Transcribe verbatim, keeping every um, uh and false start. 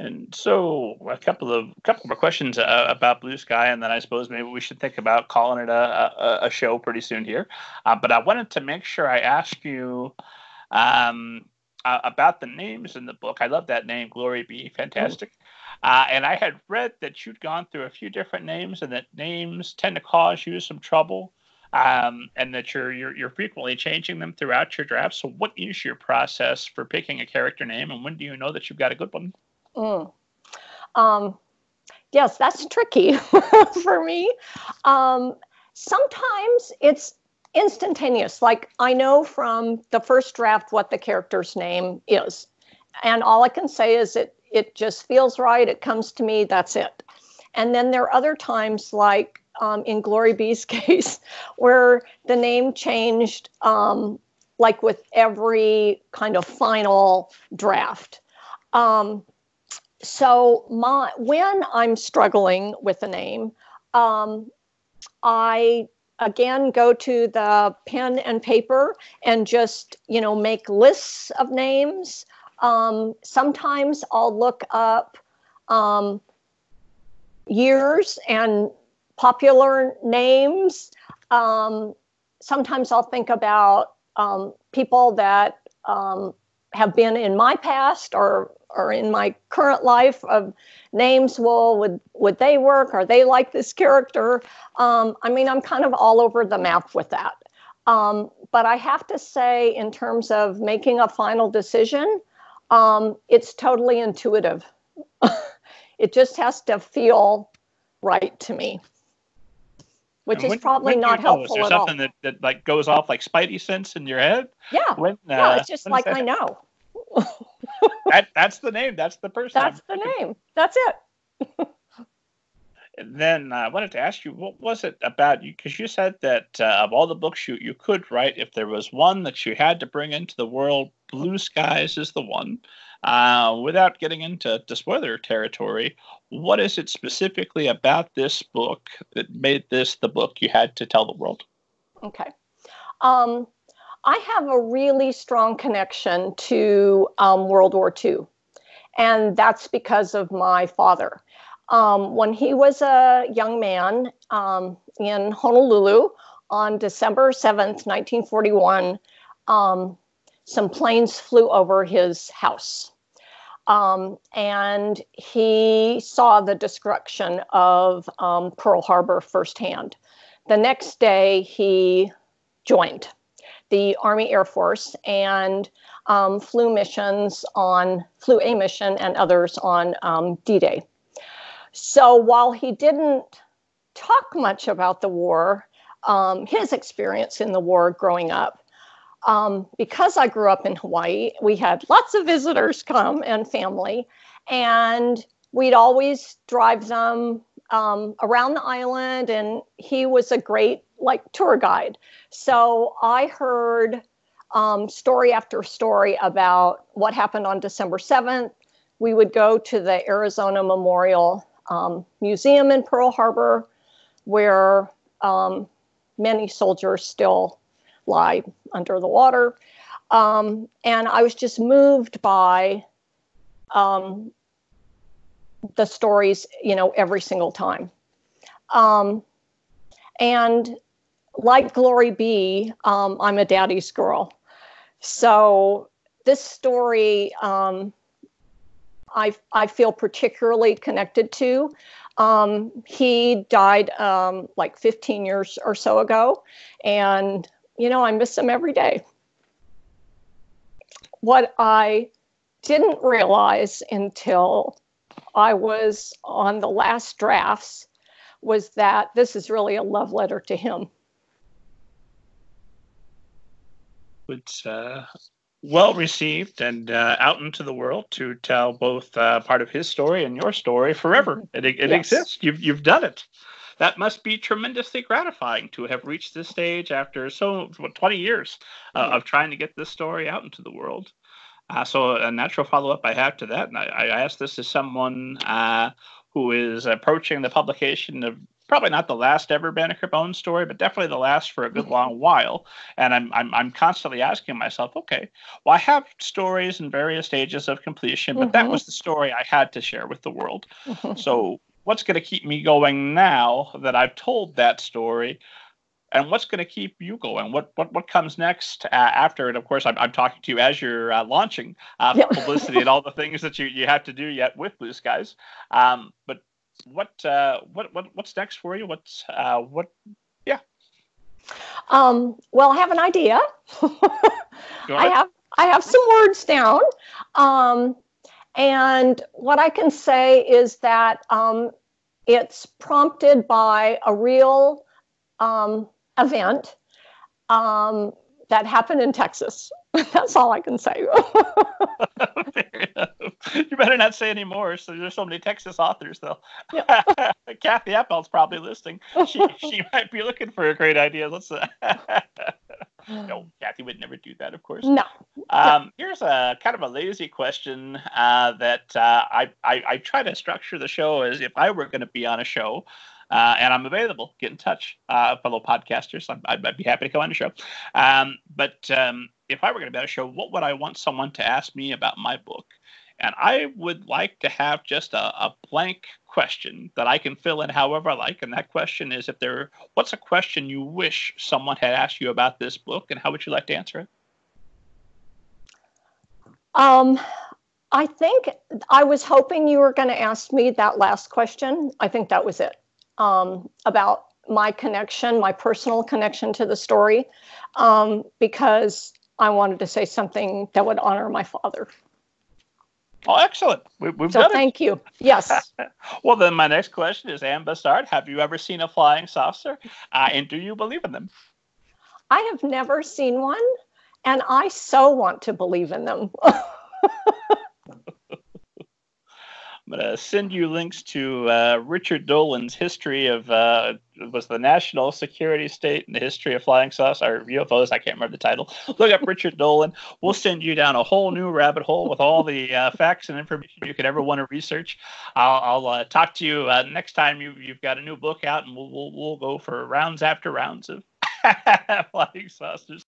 And so a couple of a couple more questions uh, about Blue Sky, and then I suppose maybe we should think about calling it a, a, a show pretty soon here. Uh, but I wanted to make sure I asked you um, uh, about the names in the book. I love that name, Glory Bee. Fantastic. Uh, and I had read that you'd gone through a few different names, and that names tend to cause you some trouble, um, and that you're, you're you're frequently changing them throughout your draft. So what is your process for picking a character name, and when do you know that you've got a good one? Mm. Um, yes, that's tricky for me. Um, sometimes it's instantaneous. Like I know from the first draft what the character's name is. And all I can say is it, it just feels right. It comes to me. That's it. And then there are other times like um, in Glory Bee's case where the name changed um, like with every kind of final draft. Um, so my, when I'm struggling with a name, um, I again go to the pen and paper and just, you know, make lists of names. Um, sometimes I'll look up, um, years and popular names. Um, sometimes I'll think about, um, people that, um, have been in my past or or in my current life of names. Well, would would they work? Are they like this character? Um, I mean, I'm kind of all over the map with that. Um, but I have to say, in terms of making a final decision, um, it's totally intuitive. It just has to feel right to me, which when, is probably not helpful at all. Is there something that, that like goes off like Spidey sense in your head? Yeah, when, uh, yeah, it's just like I know. that, that's the name. That's the person. That's the name. That's it. And then uh, I wanted to ask you, what was it about you? Because you said that uh, of all the books you, you could write, if there was one that you had to bring into the world, Blue Skies is the one. Uh, without getting into spoiler territory, what is it specifically about this book that made this the book you had to tell the world? Okay. Um, I have a really strong connection to um, World War Two, and that's because of my father. Um, when he was a young man um, in Honolulu on December seventh, nineteen forty-one, um, some planes flew over his house, um, and he saw the destruction of um, Pearl Harbor firsthand. The next day, he joined the Army Air Force and um, flew missions on flew a mission and others on um, D-Day. So while he didn't talk much about the war, um, his experience in the war growing up. Um, because I grew up in Hawaii, we had lots of visitors come and family, and we'd always drive them um, around the island, and he was a great like tour guide. So I heard um, story after story about what happened on December seventh. We would go to the Arizona Memorial um, Museum in Pearl Harbor, where um, many soldiers still lie under the water. Um, and I was just moved by um, the stories, you know, every single time. Um, and like Glory Bee, um, I'm a daddy's girl. So this story um, I, I feel particularly connected to. Um, he died um, like fifteen years or so ago. And you know, I miss them every day. What I didn't realize until I was on the last drafts was that this is really a love letter to him. It's uh, well received and uh, out into the world to tell both uh, part of his story and your story forever. It, it yes. exists. You've you've done it. That must be tremendously gratifying to have reached this stage after so what, twenty years uh, of trying to get this story out into the world. Uh, so a natural follow-up I have to that, and I, I ask this as someone uh, who is approaching the publication of probably not the last ever Banneker Bones story, but definitely the last for a good long while. And I'm I'm I'm constantly asking myself, okay, well, I have stories in various stages of completion, but mm-hmm. that was the story I had to share with the world. Mm-hmm. So what's going to keep me going now that I've told that story? And what's going to keep you going? What what what comes next uh, after? And of course, I'm I'm talking to you as you're uh, launching uh, yep. publicity and all the things that you, you have to do yet with Blue Skies. Um, but what uh, what what what's next for you? What's uh, what? Yeah. Um, well, I have an idea. I have I have some words down, um, and what I can say is that um, it's prompted by a real um, event um, that happened in Texas. That's all I can say. You better not say any more. So there's so many Texas authors, though. Yeah. Kathy Appel's probably listening. She she might be looking for a great idea. Let's. Uh, no, Kathy would never do that, of course. No. Um, here's a kind of a lazy question uh, that uh, I, I I try to structure the show as if I were going to be on a show. Uh, and I'm available. Get in touch, uh, fellow podcasters. I'm, I'd, I'd be happy to come on the show. Um, but um, if I were going to be on a show, what would I want someone to ask me about my book? And I would like to have just a, a blank question that I can fill in however I like. And that question is, if there, what's a question you wish someone had asked you about this book, and how would you like to answer it? Um. I think I was hoping you were going to ask me that last question. I think that was it. Um, about my connection, my personal connection to the story, um, because I wanted to say something that would honor my father. Oh, excellent. We, we've so done thank it. Thank you. Yes. Well, then my next question is, Anne Bustard, have you ever seen a flying saucer? Uh, and do you believe in them? I have never seen one, and I so want to believe in them. I'm going to send you links to uh, Richard Dolan's history of uh, it was the National Security State and the history of flying saucers or U F Os. I can't remember the title. Look up Richard Dolan. We'll send you down a whole new rabbit hole with all the uh, facts and information you could ever want to research. I'll, I'll uh, talk to you uh, next time you, you've got a new book out, and we'll, we'll, we'll go for rounds after rounds of flying saucers.